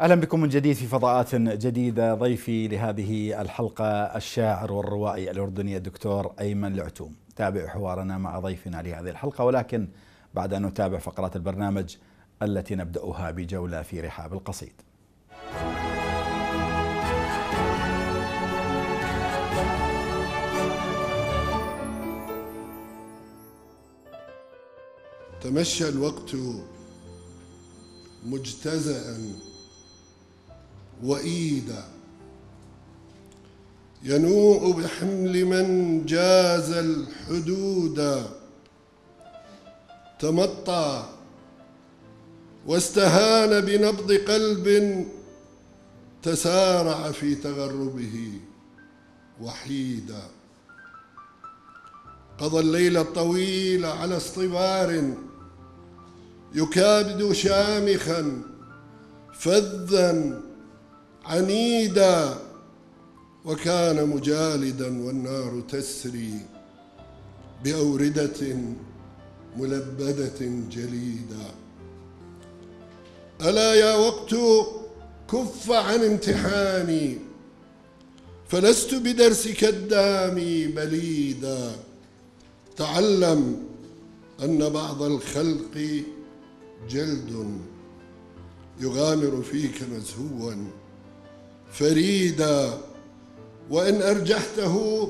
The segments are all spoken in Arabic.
أهلا بكم من جديد في فضاءات جديدة. ضيفي لهذه الحلقة الشاعر والروائي الأردني الدكتور أيمن العتوم. تابع حوارنا مع ضيفنا لهذه الحلقة، ولكن بعد أن نتابع فقرات البرنامج التي نبدأها بجولة في رحاب القصيد. تمشى الوقت مجتزئا وإيدا، ينوء بحمل من جاز الحدود، تمطى واستهان بنبض قلب تسارع في تغربه وحيدا. قضى الليل الطويل على اصطبار يكابد شامخا فذا عنيدا، وكان مجالدا والنار تسري بأوردة ملبدة جليدا. ألا يا وقت كف عن امتحاني، فلست بدرسك الدامي بليدا. تعلم أن بعض الخلق جلد يغامر فيك مزهوا فريدا، وإن أرجحته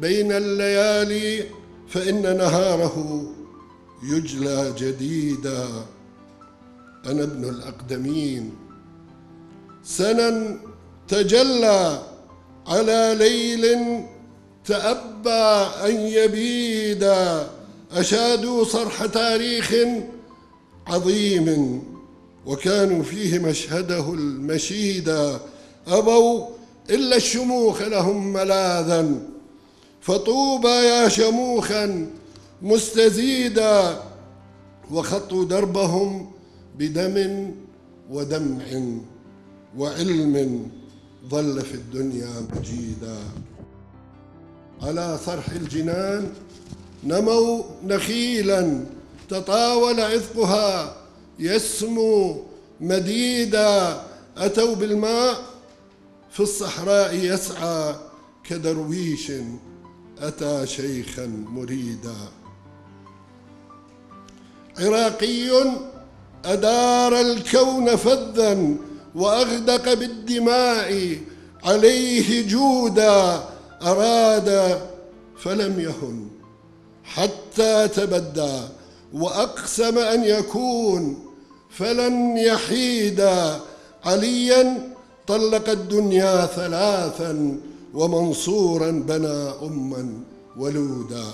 بين الليالي فإن نهاره يجلى جديدا. أنا ابن الأقدمين سنا تجلى على ليل تأبى أن يبيدا، أشادوا صرح تاريخ عظيم وكانوا فيه مشهده المشيدا. أبوا إلا الشموخ لهم ملاذا، فطوبى يا شموخا مستزيدا. وخطوا دربهم بدم ودمع وعلم ظل في الدنيا مجيدا. على صرح الجنان نموا نخيلا، تطاول عذقها يسمو مديدا. أتوا بالماء في الصحراء يسعى كدرويش أتى شيخا مريدا. عراقي أدار الكون فذا وأغدق بالدماء عليه جودا. أراد فلم يهن حتى تبدى، وأقسم أن يكون فلن يحيدا. عليا طلق الدنيا ثلاثا، ومنصورا بنى أما ولودا.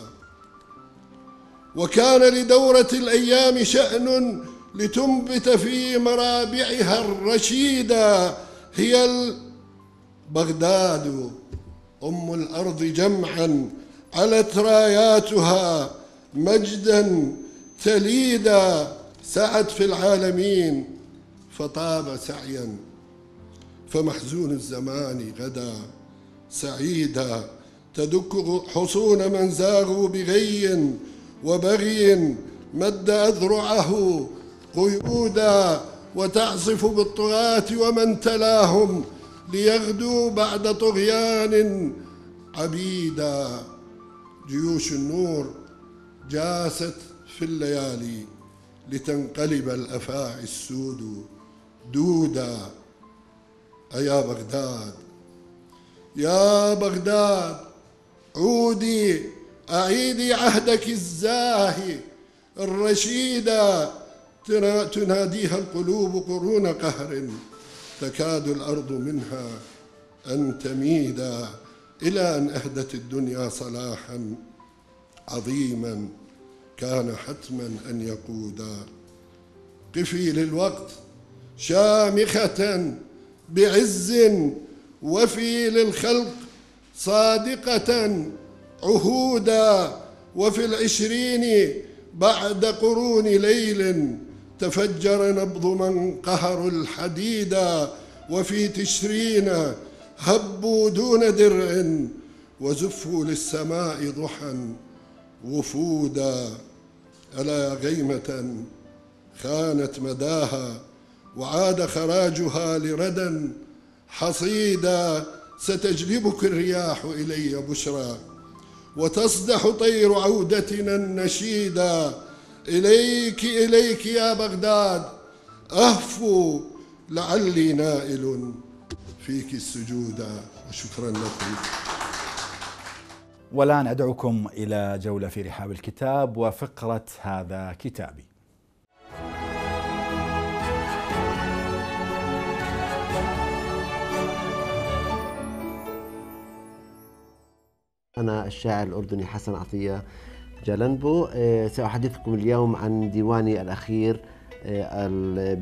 وكان لدورة الأيام شأن لتنبت في مرابعها الرشيدا. هي بغداد أم الأرض جمعا، علت راياتها مجدا تليدا. سعت في العالمين فطاب سعيا، فمحزون الزمان غدا سعيدا. تدك حصون من زاغوا بغي وبغي، مد أذرعه قيودا. وتعصف بالطغاة ومن تلاهم ليغدوا بعد طغيان عبيدا. جيوش النور جاست في الليالي لتنقلب الأفاعي السود دودا. أيا بغداد يا بغداد عودي، أعيدي عهدك الزاهي الرشيدا. تناديها القلوب قرون قهر، تكاد الأرض منها أن تميدا. إلى أن أهدت الدنيا صلاحا عظيما، كان حتما أن يقودا. قفي للوقت شامخة بعز، وفي للخلق صادقة عهودا. وفي العشرين بعد قرون ليل، تفجر نبض من قهروا الحديدا. وفي تشرين هبوا دون درع، وزفوا للسماء ضحى وفودا. ألا غيمة خانت مداها وعاد خراجها لردى حصيدا ستجلبك الرياح إلي بشرى وتصدح طير عودتنا النشيدا إليك إليك يا بغداد أهفو لعلي نائل فيك السجود. وشكرا لكم. والآن أدعوكم إلى جولة في رحاب الكتاب وفقرة هذا كتابي. أنا الشاعر الأردني حسن عطية جلنبو، سأحدثكم اليوم عن ديواني الأخير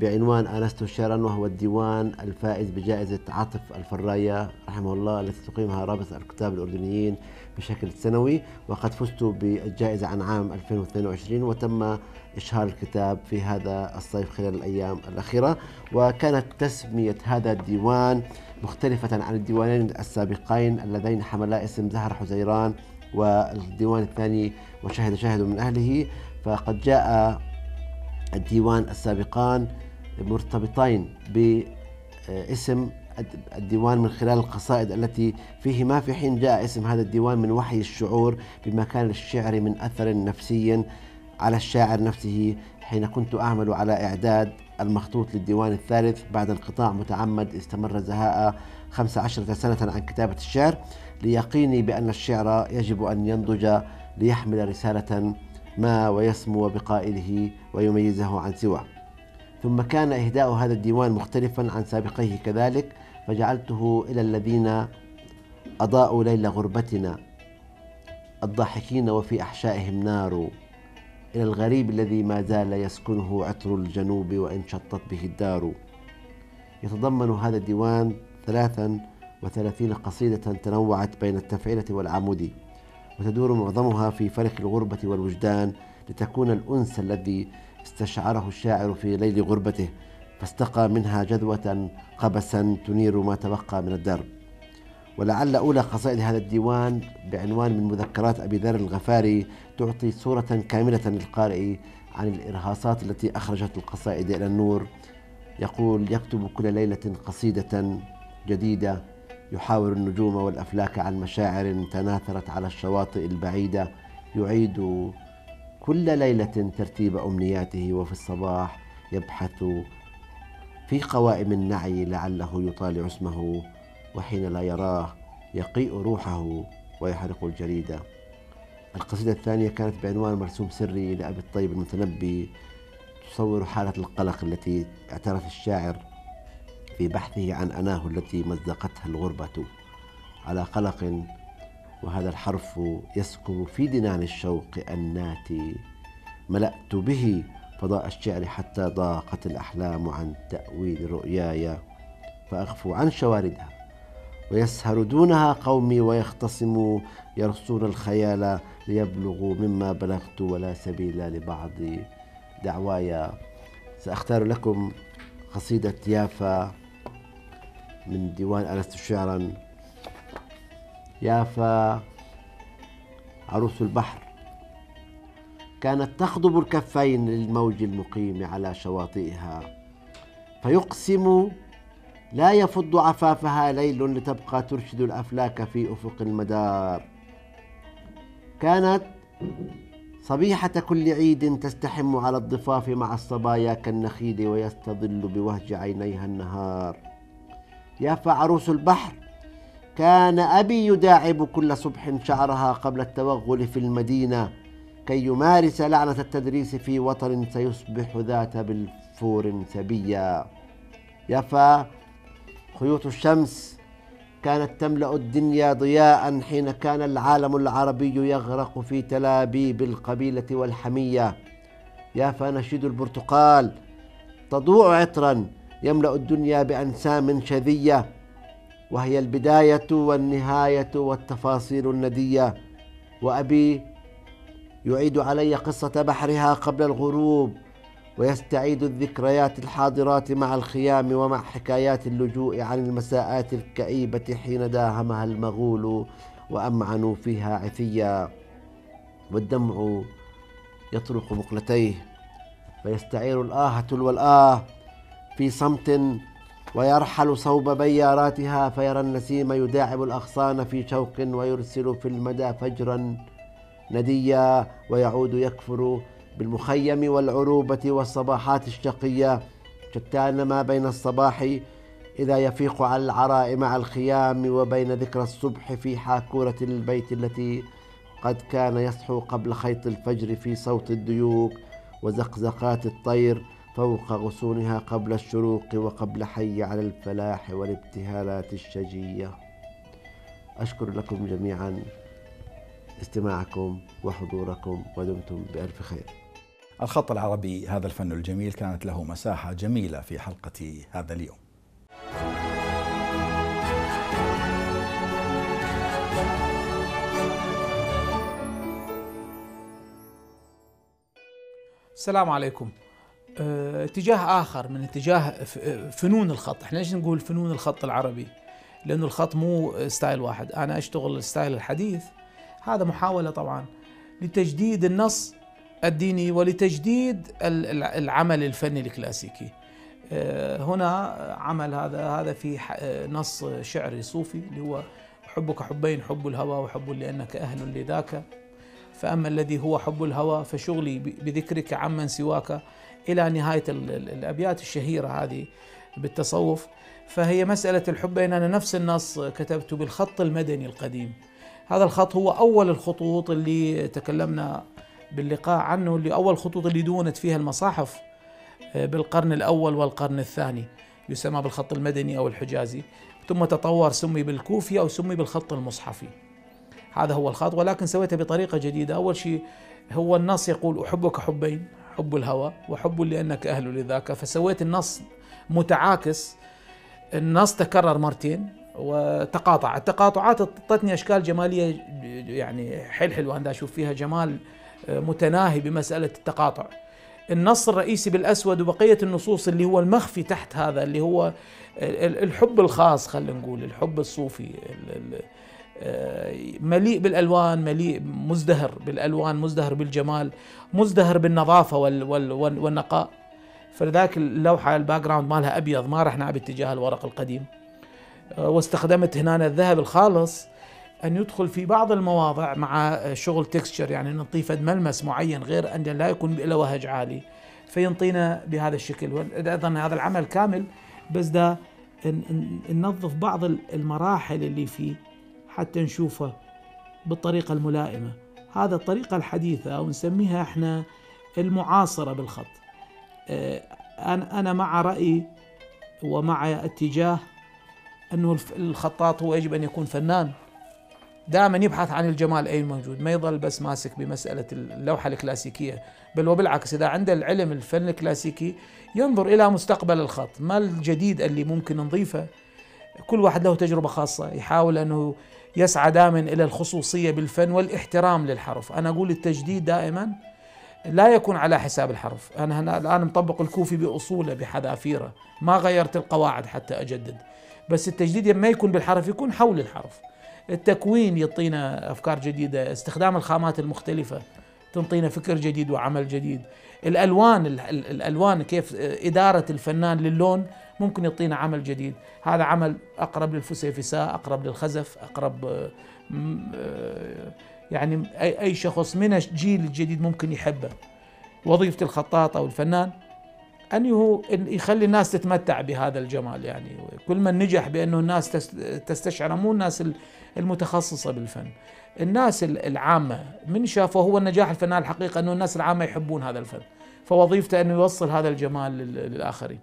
بعنوان أنستو الشارن، وهو الديوان الفائز بجائزة عطف الفراية رحمه الله التي تقيمها رابط الكتاب الأردنيين بشكل سنوي، وقد فزت بالجائزة عن عام 2022 وتم إشهار الكتاب في هذا الصيف خلال الأيام الأخيرة. وكانت تسمية هذا الديوان مختلفة عن الديوانين السابقين اللذين حملا اسم زهر حزيران والديوان الثاني مشاهد شاهد من أهله، فقد جاء الديوان السابقان مرتبطين باسم الديوان من خلال القصائد التي فيهما، في حين جاء اسم هذا الديوان من وحي الشعور بمكان الشعر من أثر نفسي على الشاعر نفسه. حين كنت أعمل على إعداد المخطوط للديوان الثالث بعد انقطاع متعمد استمر زهاء 15 سنة عن كتابة الشعر، ليقيني بأن الشعر يجب أن ينضج ليحمل رسالة ما ويسمو بقائله ويميزه عن سواه. ثم كان إهداء هذا الديوان مختلفا عن سابقيه كذلك، فجعلته إلى الذين أضاءوا ليل غربتنا الضاحكين وفي أحشائهم نار، إلى الغريب الذي ما زال يسكنه عطر الجنوب وإن شطت به الدار. يتضمن هذا الديوان 33 قصيدة تنوعت بين التفعيلة والعمودي، وتدور معظمها في فرق الغربة والوجدان لتكون الأنس الذي استشعره الشاعر في ليل غربته، فاستقى منها جذوة قبسا تنير ما تبقى من الدرب. ولعل أولى قصائد هذا الديوان بعنوان من مذكرات أبي ذر الغفاري تعطي صورة كاملة للقارئ عن الإرهاصات التي أخرجت القصائد إلى النور. يقول: يكتب كل ليلة قصيدة جديدة يحاور النجوم والأفلاك عن مشاعر تناثرت على الشواطئ البعيدة، يعيد كل ليلة ترتيب أمنياته وفي الصباح يبحث في قوائم النعي لعله يطالع اسمه، وحين لا يراه يقيء روحه ويحرق الجريدة. القصيدة الثانية كانت بعنوان مرسوم سري لأبي الطيب المتنبي، تصور حالة القلق التي اعترف الشاعر في بحثه عن أناه التي مزقتها الغربة على قلق، وهذا الحرف يسكن في دنان الشوق أناتي ملأت به فضاء الشعر حتى ضاقت الأحلام عن تأويل رؤياي، فأغفو عن شواردها ويسهر دونها قومي ويختصموا يرصون الخيال ليبلغوا مما بلغت ولا سبيل لبعض دعوايا. سأختار لكم قصيدة يافا من ديوان ألس الشعرا. يافا عروس البحر كانت تخضب الكفين للموج المقيم على شواطئها، فيقسم لا يفض عفافها ليل لتبقى ترشد الأفلاك في أفق المدار. كانت صبيحة كل عيد تستحم على الضفاف مع الصبايا كالنخيل ويستظل بوهج عينيها النهار. يافا عروس البحر كان أبي يداعب كل صبح شعرها قبل التوغل في المدينة كي يمارس لعنة التدريس في وطن سيصبح ذات بالفور سبيا. يافا خيوط الشمس كانت تملأ الدنيا ضياء حين كان العالم العربي يغرق في تلابيب القبيلة والحمية. يافا نشيد البرتقال تضوء عطرا يملأ الدنيا بأنسام شذية، وهي البداية والنهاية والتفاصيل الندية. وأبي يعيد علي قصة بحرها قبل الغروب ويستعيد الذكريات الحاضرات مع الخيام ومع حكايات اللجوء عن المساءات الكئيبة حين داهمها المغول وأمعنوا فيها عثيا، والدمع يطرق مقلتيه فيستعير الآهة والآه في صمت، ويرحل صوب بياراتها فيرى النسيم يداعب الأغصان في شوق، ويرسل في المدى فجرا نديا، ويعود يكفر بالمخيم والعروبة والصباحات الشقية، شتان ما بين الصباح إذا يفيق على العراء مع الخيام، وبين ذكرى الصبح في حاكورة البيت التي قد كان يصحو قبل خيط الفجر في صوت الديوك وزقزقات الطير فوق غصونها قبل الشروق، وقبل حي على الفلاح والابتهالات الشجية. أشكر لكم جميعا استماعكم وحضوركم، ودمتم بألف خير. الخط العربي، هذا الفن الجميل، كانت له مساحة جميلة في حلقة هذا اليوم. السلام عليكم. اتجاه آخر من اتجاه فنون الخط. احنا ليش نقول فنون الخط العربي؟ لأنه الخط مو ستايل واحد، أنا أشتغل الستايل الحديث، هذا محاولة طبعا لتجديد النص الديني ولتجديد العمل الفني الكلاسيكي. هنا عمل هذا في نص شعري صوفي اللي هو حبك حبين، حب الهوى وحب لأنك أهل لذاك، فأما الذي هو حب الهوى فشغلي بذكرك عمن سواك، إلى نهاية الأبيات الشهيرة هذه بالتصوف. فهي مسألة الحب، إن أنا نفس النص كتبته بالخط المدني القديم. هذا الخط هو أول الخطوط اللي تكلمنا باللقاء عنه، اللي أول خطوط اللي دونت فيها المصاحف بالقرن الأول والقرن الثاني، يسمى بالخط المدني أو الحجازي، ثم تطور سمي بالكوفي أو سمي بالخط المصحفي. هذا هو الخط، ولكن سويته بطريقة جديدة. أول شيء هو النص يقول أحبك حبين، حب الهوى وحب لأنك أهل لذاك، فسويت النص متعاكس، النص تكرر مرتين وتقاطع، التقاطعات اعطتني أشكال جمالية يعني حيل حلوة، أنا أشوف فيها جمال متناهي بمسألة التقاطع. النص الرئيسي بالأسود وبقية النصوص اللي هو المخفي تحت هذا، اللي هو الحب الخاص، خلينا نقول الحب الصوفي، مليء بالألوان، مليء مزدهر بالألوان، مزدهر بالجمال، مزدهر بالنظافة والنقاء. فلذلك اللوحة الباك جراوند مالها أبيض، ما رحنا باتجاه الورق القديم، واستخدمت هنا الذهب الخالص أن يدخل في بعض المواضع مع شغل تكستشر، يعني نضيف ملمس معين غير أن لا يكون إلا وهج عالي، فينطينا بهذا الشكل. أيضا هذا العمل كامل، بس ده ننظف بعض المراحل اللي فيه حتى نشوفه بالطريقة الملائمة. هذا الطريقة الحديثة أو نسميها إحنا المعاصرة بالخط. أنا مع رأي ومع اتجاه أنه الخطاط هو يجب أن يكون فنان، دائما يبحث عن الجمال أي موجود، ما يظل بس ماسك بمسألة اللوحة الكلاسيكية، بل وبالعكس إذا عنده العلم الفن الكلاسيكي ينظر إلى مستقبل الخط، ما الجديد اللي ممكن نضيفه. كل واحد له تجربة خاصة، يحاول أنه يسعى دائما إلى الخصوصية بالفن والاحترام للحرف. أنا أقول التجديد دائما لا يكون على حساب الحرف. أنا هنا الآن مطبق الكوفي بأصوله بحذافيره، ما غيرت القواعد حتى أجدد، بس التجديد ما يكون بالحرف، يكون حول الحرف. التكوين يعطينا أفكار جديدة، استخدام الخامات المختلفة تنطينا فكر جديد وعمل جديد. الألوان كيف إدارة الفنان للون ممكن يعطينا عمل جديد. هذا عمل أقرب للفسيفساء، أقرب للخزف، أقرب يعني أي شخص من الجيل الجديد ممكن يحبه. وظيفة الخطاط أو الفنان أنه يخلي الناس تتمتع بهذا الجمال، يعني كل من نجح بأنه الناس تستشعر، مو الناس المتخصصة بالفن، الناس العامة من شافه هو النجاح الفنان الحقيقة، أنه الناس العامة يحبون هذا الفن، فوظيفته أنه يوصل هذا الجمال للآخرين.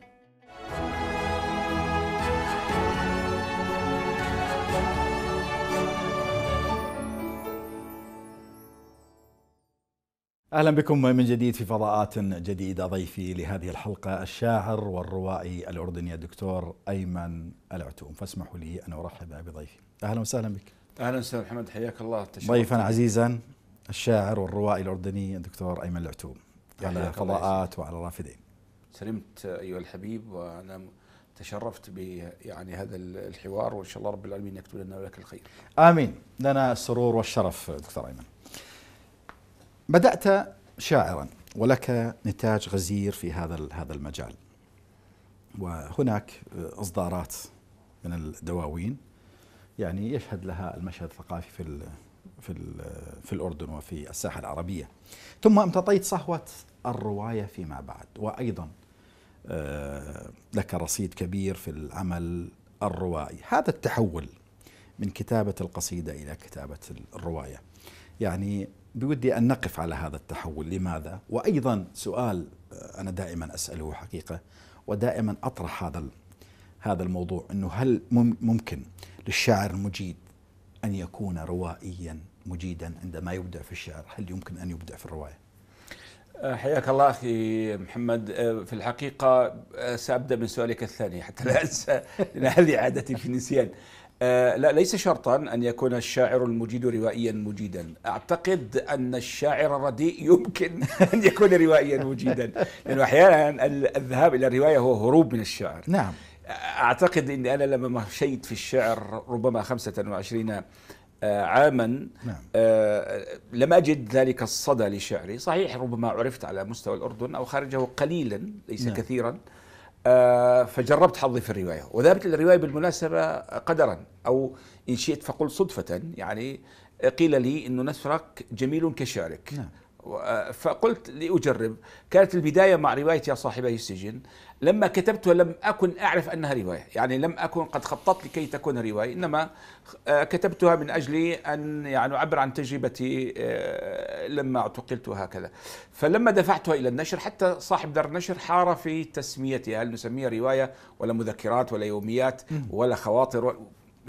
أهلا بكم من جديد في فضاءات جديدة. ضيفي لهذه الحلقة الشاعر والروائي الأردني الدكتور أيمن العتوم، فاسمحوا لي أن أرحب بضيفي. أهلا وسهلا بك. أهلا أستاذ محمد، حياك الله. ضيفا عزيزا الشاعر والروائي الأردني الدكتور أيمن العتوم، على فضاءات وعلى رافدين. سلمت أيها الحبيب، وأنا تشرفت يعني هذا الحوار، وإن شاء الله رب العالمين يكتب لنا ولك الخير. آمين، لنا السرور والشرف. دكتور أيمن، بدأت شاعرا ولك نتاج غزير في هذا المجال، وهناك إصدارات من الدواوين يعني يشهد لها المشهد الثقافي في الأردن وفي الساحة العربية. ثم امتطيت صهوة الرواية فيما بعد، وأيضا لك رصيد كبير في العمل الروائي. هذا التحول من كتابة القصيدة إلى كتابة الرواية، يعني بودي أن نقف على هذا التحول، لماذا؟ وأيضا سؤال أنا دائما أسأله حقيقة، ودائما أطرح هذا الموضوع، أنه هل ممكن للشاعر المجيد أن يكون روائيا مجيدا عندما يبدع في الشعر؟ هل يمكن أن يبدع في الرواية؟ حياك الله أخي محمد. في الحقيقة سأبدأ من سؤالك الثاني حتى لا أنسى، لأن هذه عادتي في النسيان. لا، ليس شرطا أن يكون الشاعر المجيد روائيا مجيدا. أعتقد أن الشاعر الرديء يمكن أن يكون روائيا مجيدا، لأنه أحيانا الذهاب إلى الرواية هو هروب من الشعر. نعم. أعتقد أني أنا لما مشيت في الشعر ربما 25 عاما، نعم، لم أجد ذلك الصدى لشعري. صحيح ربما عرفت على مستوى الأردن أو خارجه قليلا، ليس نعم. كثيرا. فجربت حظي في الرواية، وذهبت للرواية بالمناسبة قدرا، أو إن شئت فقل صدفة. يعني قيل لي إنه نثرك جميل كشعرك، نعم، فقلت لأجرب. كانت البداية مع رواية يا صاحبي السجن، لما كتبتها لم أكن أعرف أنها رواية، يعني لم أكن قد خططت لكي تكون رواية، إنما كتبتها من أجل أن يعني أعبر عن تجربتي لما اعتقلت وهكذا. فلما دفعتها إلى النشر، حتى صاحب دار النشر حار في تسميتها، هل نسميها رواية ولا مذكرات ولا يوميات ولا خواطر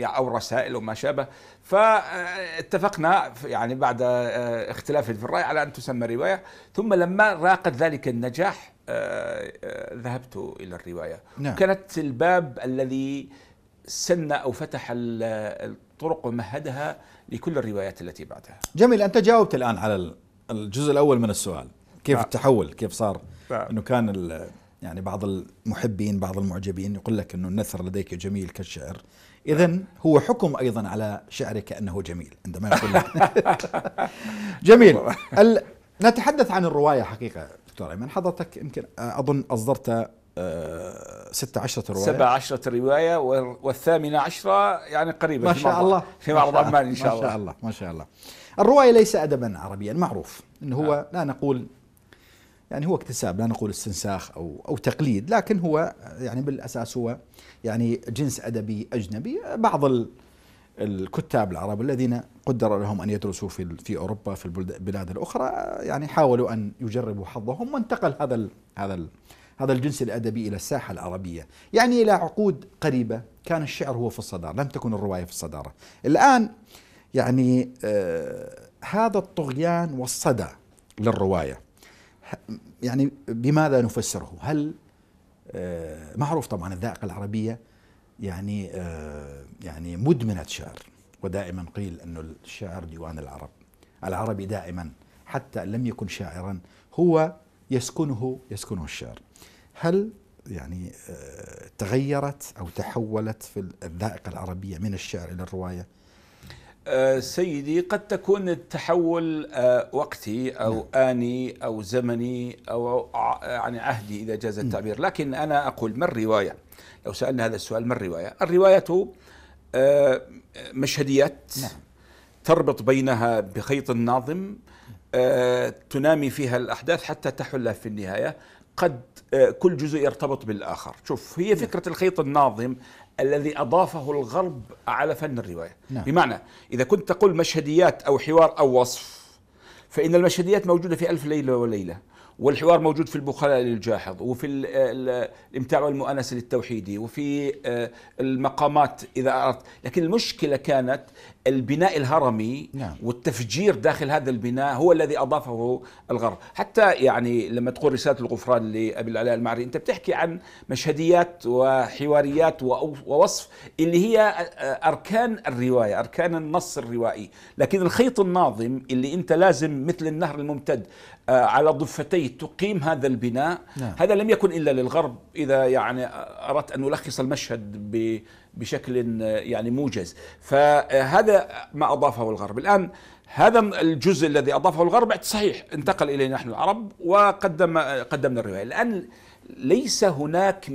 أو رسائل وما شابه. فاتفقنا يعني بعد اختلاف في الرأي على أن تسمى رواية. ثم لما راقت ذلك النجاح ذهبت إلى الرواية، نعم. كانت الباب الذي سن أو فتح الطرق ومهدها لكل الروايات التي بعدها. جميل، أنت جاوبت الآن على الجزء الأول من السؤال، كيف التحول، كيف صار أنه كان يعني بعض المحبين بعض المعجبين يقول لك أنه النثر لديك جميل كالشعر، إذن هو حكم أيضا على شعرك أنه جميل عندما يقول لك. جميل. نتحدث عن الرواية حقيقة دكتور أيمن. حضرتك يمكن أظن أصدرت 16 رواية، 17 رواية، والثامنة عشرة يعني قريبا ما شاء الله في معرض عمان إن شاء الله. ما شاء الله ما شاء الله. الرواية ليس أدبا عربيا، معروف أنه هو لا نقول يعني هو اكتساب، لا نقول استنساخ أو تقليد، لكن هو يعني بالأساس هو يعني جنس أدبي أجنبي. بعض الكتاب العرب الذين قدر لهم أن يدرسوا في أوروبا في البلاد الأخرى يعني حاولوا أن يجربوا حظهم، وانتقل هذا الجنس الأدبي إلى الساحة العربية، يعني إلى عقود قريبة كان الشعر هو في الصدارة، لم تكن الرواية في الصدارة. الآن يعني هذا الطغيان والصدى للرواية يعني بماذا نفسره؟ هل معروف طبعا الذائقة العربية يعني يعني مدمنة شعر، ودائما قيل أنه الشعر ديوان العرب، العربي دائما حتى لم يكن شاعرا هو يسكنه الشعر. هل يعني تغيرت أو تحولت في الذائقة العربية من الشعر إلى الرواية؟ سيدي قد تكون التحول وقتي أو نعم. آني أو زمني أو عن عهدي إذا جاز التعبير، لكن أنا أقول ما الرواية؟ لو سألنا هذا السؤال ما الرواية؟ الرواية مشهديات، نعم. تربط بينها بخيط ناظم، تنامي فيها الأحداث حتى تحل في النهاية، قد كل جزء يرتبط بالآخر. شوف، هي فكرة الخيط الناظم الذي أضافه الغرب على فن الرواية، نعم. بمعنى إذا كنت تقول مشهديات أو حوار أو وصف، فإن المشهديات موجودة في ألف ليلة وليلة، والحوار موجود في البخلاء للجاحظ، وفي الإمتاع والمؤانسة للتوحيدي، وفي المقامات إذا أردت. لكن المشكلة كانت البناء الهرمي، نعم. والتفجير داخل هذا البناء هو الذي أضافه الغرب. حتى يعني لما تقول رسالة الغفران لأبي العلاء المعري، أنت بتحكي عن مشهديات وحواريات ووصف اللي هي أركان الرواية، أركان النص الروائي. لكن الخيط الناظم اللي أنت لازم مثل النهر الممتد على ضفتي تقيم هذا البناء، نعم. هذا لم يكن إلا للغرب. إذا يعني أردت أن ألخص المشهد بشكل يعني موجز، فهذا ما أضافه الغرب. الآن هذا الجزء الذي أضافه الغرب صحيح انتقل إلينا نحن العرب، وقدمنا الرواية. الآن ليس هناك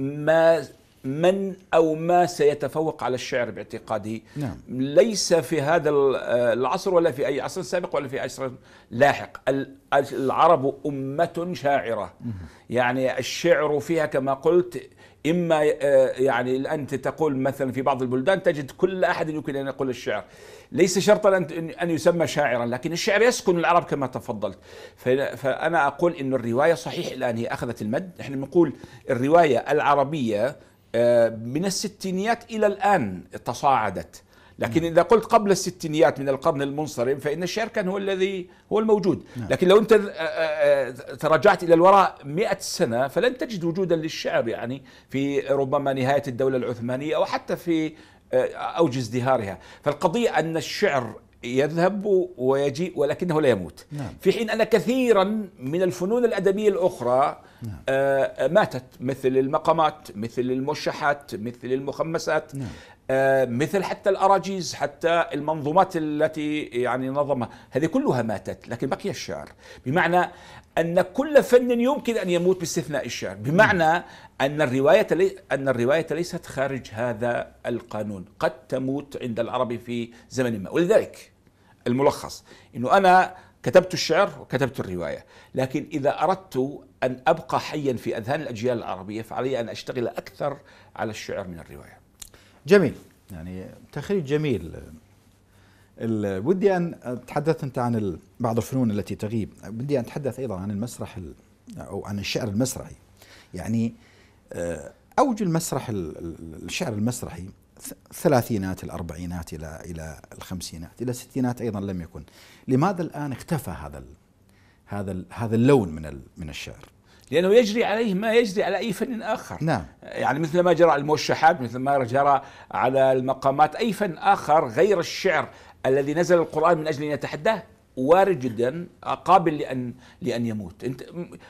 ما سيتفوق على الشعر باعتقادي. نعم. ليس في هذا العصر ولا في أي عصر سابق ولا في عصر لاحق. العرب أمة شاعرة، يعني الشعر فيها كما قلت إما يعني أنت تقول مثلا في بعض البلدان تجد كل أحد يمكن أن يقول الشعر، ليس شرطا أن يسمى شاعرا، لكن الشعر يسكن العرب كما تفضلت. فأنا أقول أن الرواية صحيح الآن هي أخذت المد، نحن نقول الرواية العربية من الستينيات إلى الآن تصاعدت، لكن إذا قلت قبل الستينيات من القرن المنصرم فإن الشعر كان هو الذي هو الموجود. لكن لو أنت تراجعت إلى الوراء 100 سنة فلن تجد وجودا للشعر، يعني في ربما نهاية الدولة العثمانية أو حتى في أوج ازدهارها. فالقضية أن الشعر يذهب ويجيء ولكنه لا يموت. نعم. في حين أن كثيرا من الفنون الأدبية الأخرى نعم. ماتت، مثل المقامات، مثل الموشحات، مثل المخمسات، نعم. مثل حتى الأراجيز، حتى المنظومات التي يعني نظمها، هذه كلها ماتت، لكن بقي الشعر. بمعنى أن كل فن يمكن أن يموت باستثناء الشعر، بمعنى أن الرواية ليست خارج هذا القانون، قد تموت عند العرب في زمن ما. ولذلك الملخص أنه أنا كتبت الشعر وكتبت الرواية، لكن إذا أردت أن أبقى حيا في أذهان الأجيال العربية فعلي أن أشتغل أكثر على الشعر من الرواية. جميل، يعني تخريج جميل. ودي أن تحدث أنت عن بعض الفنون التي تغيب، بدي أن أتحدث أيضا عن المسرح أو عن الشعر المسرحي. يعني أوج المسرح الشعر المسرحي الثلاثينات الأربعينات إلى الخمسينات إلى الستينات أيضا لم يكن. لماذا الآن اختفى هذا اللون من الشعر؟ لأنه يجري عليه ما يجري على أي فن آخر. نعم. يعني مثل ما جرى على الموشحات، مثل ما جرى على المقامات، أي فن آخر غير الشعر الذي نزل القرآن من أجل أن يتحداه، وارد جدا قابل لأن يموت. أنت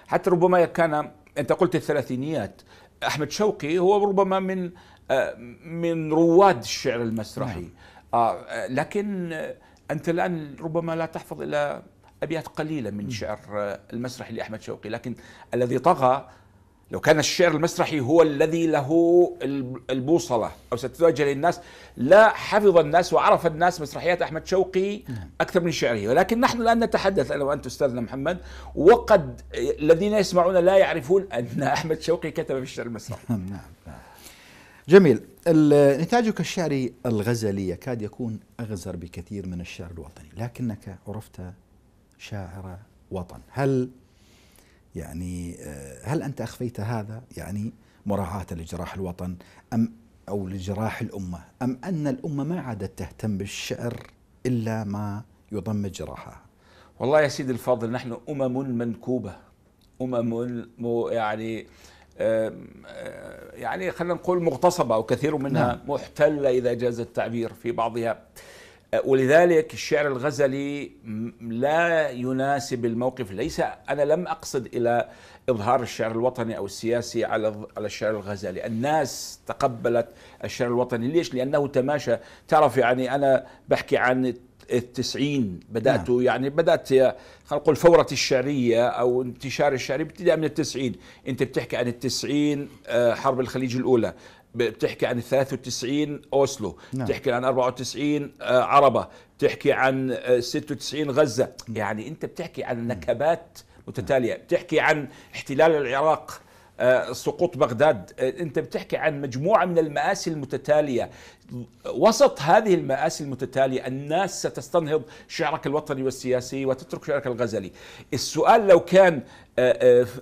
حتى ربما كان، أنت قلت الثلاثينيات، أحمد شوقي هو ربما من رواد الشعر المسرحي، لكن أنت الآن ربما لا تحفظ إلا أبيات قليلة من شعر المسرحي لأحمد شوقي. لكن الذي طغى، لو كان الشعر المسرحي هو الذي له البوصلة أو ستتوجه للناس، لا حفظ الناس وعرف الناس مسرحيات أحمد شوقي أكثر من شعره. ولكن نحن الآن نتحدث أنا وأنت أستاذنا محمد، وقد الذين يسمعون لا يعرفون أن أحمد شوقي كتب في الشعر المسرحي. نعم. جميل. نتاجك الشعري الغزلي يكاد يكون أغزر بكثير من الشعر الوطني، لكنك عرفت شاعر وطن. هل أنت أخفيت هذا، يعني مراعاة لجراح الوطن أو لجراح الأمة، أم أن الأمة ما عادت تهتم بالشعر إلا ما يضم جراحها؟ والله يا سيدي الفاضل، نحن أمم منكوبة، أمم يعني خلينا نقول مغتصبة، وكثير منها محتلة إذا جاز التعبير في بعضها. ولذلك الشعر الغزلي لا يناسب الموقف. ليس أنا لم أقصد إلى إظهار الشعر الوطني أو السياسي على الشعر الغزلي. الناس تقبلت الشعر الوطني، ليش؟ لأنه تماشى. تعرف يعني أنا بحكي عن ال90 بدأت، يعني بدأت خلينا نقول الفورة الشعرية أو انتشار الشعر ابتداء من ال90. أنت بتحكي عن ال90 حرب الخليج الأولى، بتحكي عن 93 أوسلو، بتحكي عن 94 عربة، بتحكي عن 96 غزة. يعني أنت بتحكي عن نكبات متتالية، بتحكي عن احتلال العراق، سقوط بغداد، أنت بتحكي عن مجموعة من المآسي المتتالية. وسط هذه المآسي المتتالية الناس ستستنهض شعرك الوطني والسياسي وتترك شعرك الغزلي. السؤال لو كان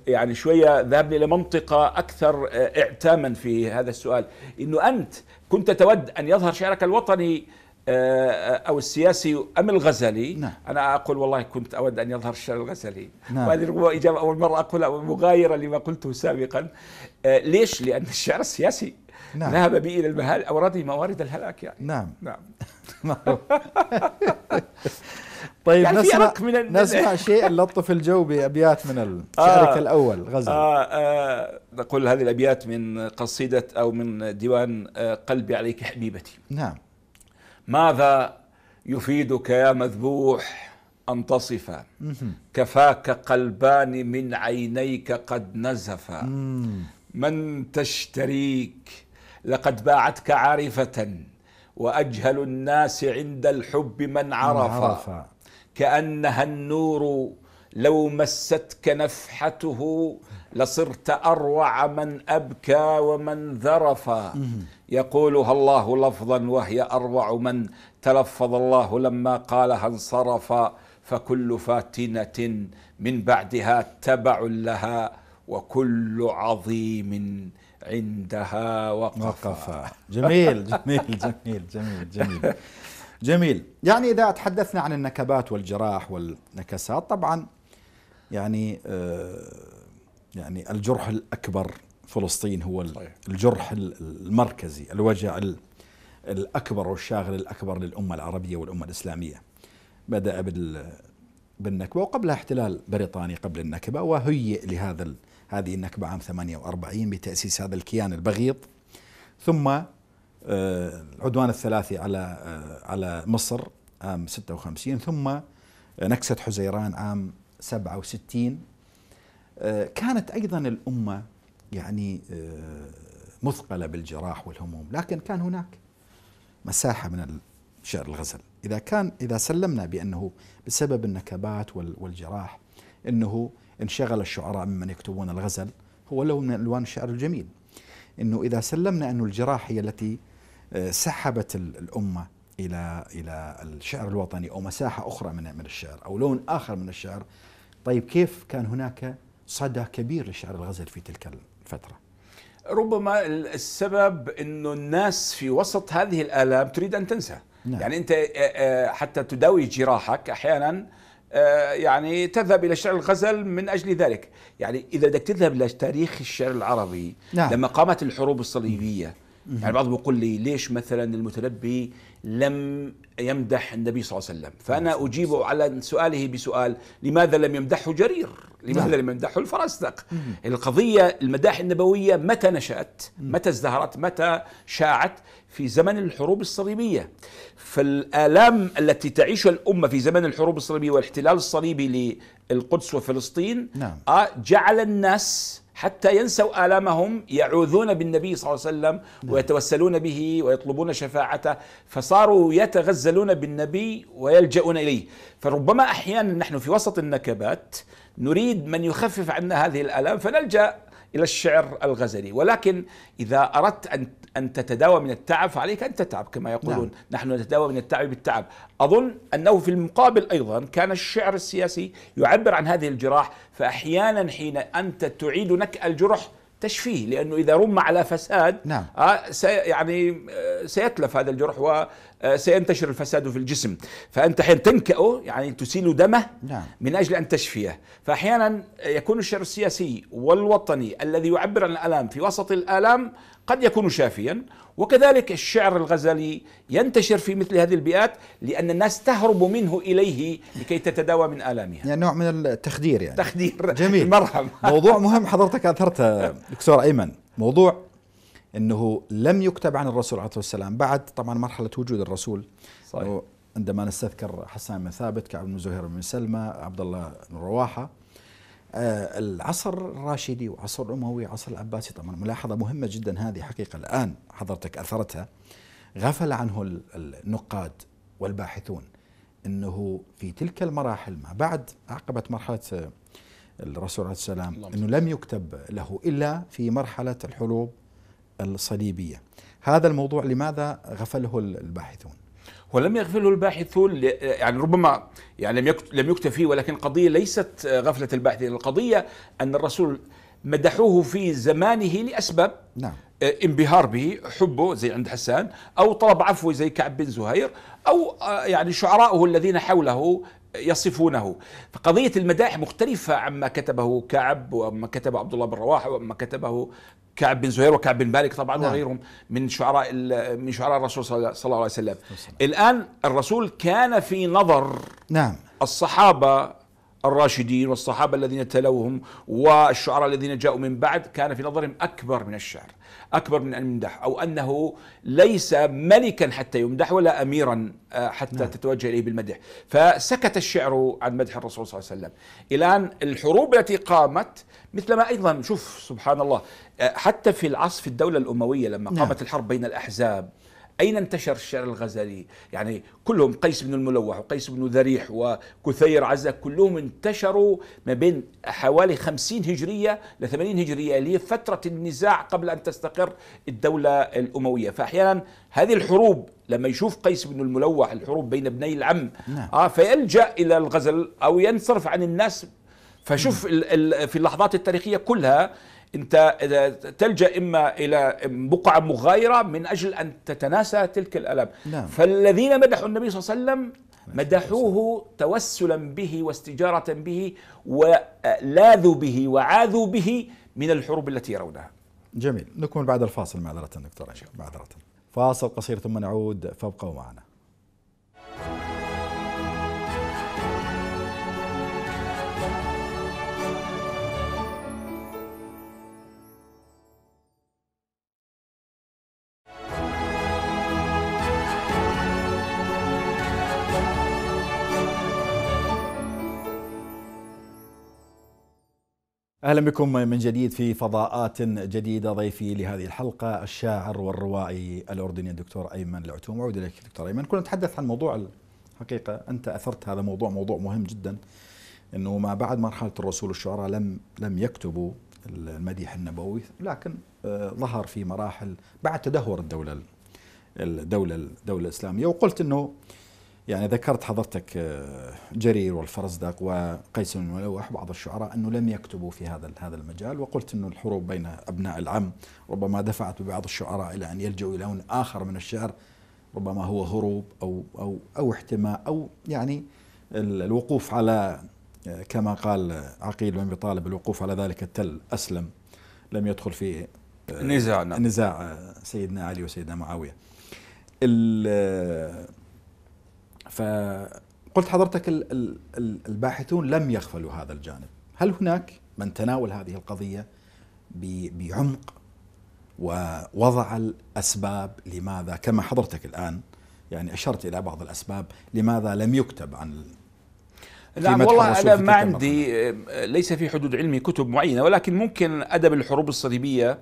يعني شوية ذهبنا إلى منطقة أكثر اعتاما في هذا السؤال، إنه أنت كنت تود أن يظهر شعرك الوطني أو السياسي أم الغزلي؟ نعم. أنا أقول والله كنت أود أن يظهر الشعر الغزلي. نعم. وهذه ربما إجابة أول مرة أقولها مغايرة لما قلته سابقا. ليش؟ لأن الشعر السياسي نعم. ذهب بي إلى المهال أو ردي موارد الهلاك. يعني نعم. طيب، يعني نسمع شيء نلطف الجو بأبيات من شعرك الأول غزلي. نقول هذه الأبيات من قصيدة أو من ديوان قلبي عليك حبيبتي. نعم. ماذا يفيدك يا مذبوح أن تصفا، كفاك قلبان من عينيك قد نزفا، من تشتريك لقد باعتك عارفة وأجهل الناس عند الحب من عرف كأنها النور لو مستك نفحته لصرت أروع من أبكى ومن ذرف يقولها الله لفظا وهي أروع من تلفظ الله لما قالها انصرف فكل فاتنة من بعدها تبع لها وكل عظيم عندها وقفا. جميل جميل جميل جميل جميل جميل. يعني إذا تحدثنا عن النكبات والجراح والنكسات طبعا يعني يعني الجرح الأكبر فلسطين هو الجرح المركزي، الوجع الأكبر والشاغل الأكبر للأمة العربية والأمة الإسلامية، بدأ بالنكبة وقبلها احتلال بريطاني قبل النكبة، وهيئ لهذا هذه النكبة عام 48 بتأسيس هذا الكيان البغيض، ثم العدوان الثلاثي على مصر عام 56، ثم نكسة حزيران عام 67. كانت أيضا الأمة يعني مثقلة بالجراح والهموم، لكن كان هناك مساحة من شعر الغزل. إذا سلمنا بأنه بسبب النكبات والجراح أنه انشغل الشعراء ممن يكتبون الغزل، هو له من ألوان الشعر الجميل، أنه إذا سلمنا أن الجراح هي التي سحبت الأمة إلى الشعر الوطني أو مساحة أخرى من الشعر أو لون آخر من الشعر. طيب كيف كان هناك صدى كبير لشعر الغزل في تلك الفترة؟ ربما السبب أنه الناس في وسط هذه الآلام تريد أن تنسى. نعم. يعني أنت حتى تداوي جراحك أحيانا يعني تذهب إلى شعر الغزل من أجل ذلك. يعني إذا بدك تذهب لتاريخ الشعر العربي، نعم، لما قامت الحروب الصليبية، يعني بعض بيقول لي ليش مثلا المتنبي لم يمدح النبي صلى الله عليه وسلم، فأنا أجيبه على سؤاله بسؤال: لماذا لم يمدحه جرير؟ لماذا لم يمدحه الفرزدق؟ القضية المداح النبوية متى نشأت؟ متى ازدهرت؟ متى شاعت؟ في زمن الحروب الصليبية. فالآلام التي تعيشها الأمة في زمن الحروب الصليبية والاحتلال الصليبي للقدس وفلسطين، نعم، جعل الناس حتى ينسوا آلامهم يعوذون بالنبي صلى الله عليه وسلم ويتوسلون به ويطلبون شفاعته، فصاروا يتغزلون بالنبي ويلجؤون إليه. فربما أحيانا نحن في وسط النكبات نريد من يخفف عنا هذه الآلام فنلجأ إلى الشعر الغزلي، ولكن إذا أردت أن تتداوى من التعب فعليك أن تتعب كما يقولون. نعم. نحن نتداوى من التعب بالتعب. أظن أنه في المقابل أيضا كان الشعر السياسي يعبر عن هذه الجراح، فأحيانا حين أنت تعيد نكأ الجرح تشفيه، لأنه إذا رم على فساد، نعم، يعني سيتلف هذا الجرح وسينتشر الفساد في الجسم، فأنت حين تنكأه يعني تسيل دمه، نعم، من أجل أن تشفيه. فأحيانا يكون الشعر السياسي والوطني الذي يعبر عن الآلام في وسط الآلام قد يكون شافيا، وكذلك الشعر الغزلي ينتشر في مثل هذه البيئات لأن الناس تهرب منه إليه لكي تتداوى من آلامها. يعني نوع من التخدير. يعني تخدير. جميل. مرحبا. موضوع مهم حضرتك أثرته دكتور أيمن، موضوع أنه لم يكتب عن الرسول عليه الصلاة والسلام بعد طبعا مرحلة وجود الرسول. صحيح. عندما نستذكر حسان بن ثابت، كعب بن زهير بن سلمة، عبد الله بن رواحة، العصر الراشدي وعصر الأموي وعصر العباسي. طبعا ملاحظة مهمة جدا هذه حقيقة الآن حضرتك أثرتها، غفل عنه النقاد والباحثون، أنه في تلك المراحل ما بعد عقبة مرحلة الرسول عليه السلام أنه لم يكتب له إلا في مرحلة الحروب الصليبية. هذا الموضوع لماذا غفله الباحثون؟ ولم يغفله الباحثون، يعني ربما يعني لم يكتب فيه، ولكن قضية ليست غفلة الباحثين. القضية أن الرسول مدحوه في زمانه لأسباب، نعم، انبهار به، حبه زي عند حسان، أو طلب عفوه زي كعب بن زهير، أو يعني شعراءه الذين حوله يصفونه. فقضية المدائح مختلفة عما كتبه كعب وما كتبه عبد الله بن رواحة وما كتبه كعب بن زهير وكعب بن مالك طبعا، نعم، وغيرهم من شعراء الرسول صلى الله عليه وسلم. الآن الرسول كان في نظر، نعم، الصحابة الراشدين والصحابة الذين تلوهم والشعراء الذين جاءوا من بعد كان في نظرهم أكبر من الشعر، أكبر من أن يمدح، أو أنه ليس ملكا حتى يمدح ولا أميرا حتى تتوجه إليه بالمدح، فسكت الشعر عن مدح الرسول صلى الله عليه وسلم. إلى أن الحروب التي قامت مثلما أيضا، شوف سبحان الله، حتى في العصر في الدولة الأموية لما قامت الحرب بين الأحزاب أين انتشر الشعر الغزلي؟ يعني كلهم، قيس بن الملوح وقيس بن ذريح وكثير عزة، كلهم انتشروا ما بين حوالي 50 هجرية ل 80 هجرية اللي هي فترة النزاع قبل أن تستقر الدولة الأموية. فأحيانا هذه الحروب لما يشوف قيس بن الملوح الحروب بين ابني العم فيلجأ إلى الغزل أو ينصرف عن الناس. فشوف في اللحظات التاريخية كلها أنت تلجأ إما إلى بقعة مغايرة من أجل أن تتناسى تلك الألم. فالذين مدحوا النبي صلى الله عليه وسلم مدحوه توسلا به واستجارة به ولاذوا به وعاذوا به من الحروب التي يرونها. جميل، نكمل بعد الفاصل معذرة دكتور، معذرة، فاصل قصير ثم نعود، فابقوا معنا. أهلا بكم من جديد في فضاءات جديدة. ضيفي لهذه الحلقة الشاعر والروائي الأردني الدكتور أيمن العتوم. أعود إليك دكتور أيمن، كنا نتحدث عن موضوع الحقيقة أنت أثرت هذا موضوع مهم جدا، أنه ما بعد مرحلة الرسول الشعراء لم يكتبوا المديح النبوي، لكن ظهر في مراحل بعد تدهور الدولة الإسلامية. وقلت أنه يعني ذكرت حضرتك جرير والفرزدق وقيس بن الملوح بعض الشعراء انه لم يكتبوا في هذا المجال، وقلت انه الحروب بين ابناء العم ربما دفعت ببعض الشعراء الى ان يلجؤوا الى لون اخر من الشعر، ربما هو هروب او احتماء، او يعني الوقوف على كما قال عقيل بن ابي طالب، الوقوف على ذلك التل اسلم، لم يدخل في نزاع سيدنا علي وسيدنا معاويه. فقلت حضرتك الباحثون لم يغفلوا هذا الجانب، هل هناك من تناول هذه القضية بعمق ووضع الأسباب لماذا، كما حضرتك الآن يعني أشرت إلى بعض الأسباب لماذا لم يكتب عن؟ نعم والله أنا ما عندي، ليس في حدود علمي كتب معينة، ولكن ممكن أدب الحروب الصليبية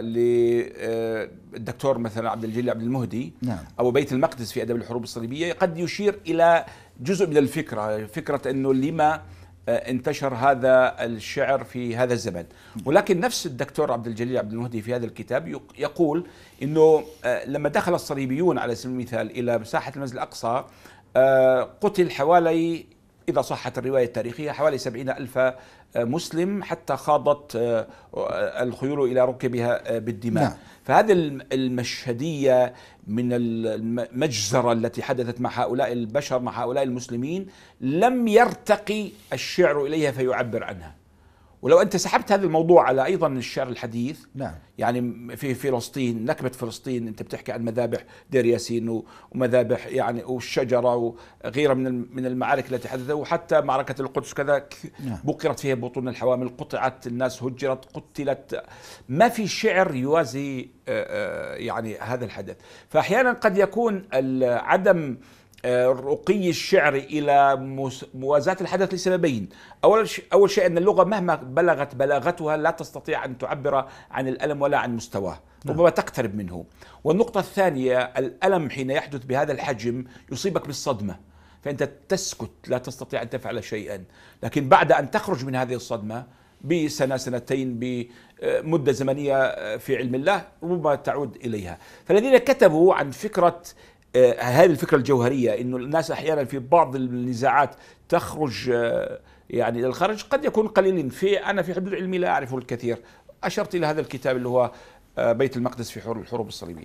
للدكتور مثلا عبد الجليل عبد المهدي أو بيت المقدس في أدب الحروب الصليبية قد يشير إلى جزء من الفكرة، فكرة أنه لما انتشر هذا الشعر في هذا الزمن. ولكن نفس الدكتور عبد الجليل عبد المهدي في هذا الكتاب يقول أنه لما دخل الصليبيون على سبيل المثال إلى مساحة المسجد الأقصى قتل حوالي، إذا صحت الرواية التاريخية، حوالي 70,000 مسلم حتى خاضت الخيول إلى ركبها بالدماء. فهذه المشهدية من المجزرة التي حدثت مع هؤلاء البشر، مع هؤلاء المسلمين، لم يرتقي الشعر إليها فيعبر عنها. ولو أنت سحبت هذا الموضوع على أيضا الشعر الحديث، يعني في فلسطين، نكبة فلسطين، أنت بتحكي عن مذابح دير ياسين ومذابح يعني والشجرة وغيرها من المعارك التي حدثت، وحتى معركة القدس كذا بقرت فيها بطون الحوامل، قطعت الناس، هجرت، قتلت، ما في شعر يوازي يعني هذا الحدث. فأحيانا قد يكون عدم رقي الشعر إلى موازاة الحدث لسببين. أول شيء أن اللغة مهما بلغت بلاغتها لا تستطيع أن تعبر عن الألم ولا عن مستواه، ربما تقترب منه. والنقطة الثانية، الألم حين يحدث بهذا الحجم يصيبك بالصدمة، فأنت تسكت، لا تستطيع أن تفعل شيئا. لكن بعد أن تخرج من هذه الصدمة بسنة سنتين، بمدة زمنية في علم الله، ربما تعود إليها. فالذين كتبوا عن فكرة هذه الفكرة الجوهرية، إنه الناس أحيانا في بعض النزاعات تخرج يعني إلى الخارج، قد يكون قليلين. أنا في حدود علمي لا أعرفه الكثير. أشرت إلى هذا الكتاب اللي هو بيت المقدس في الحروب الصليبية.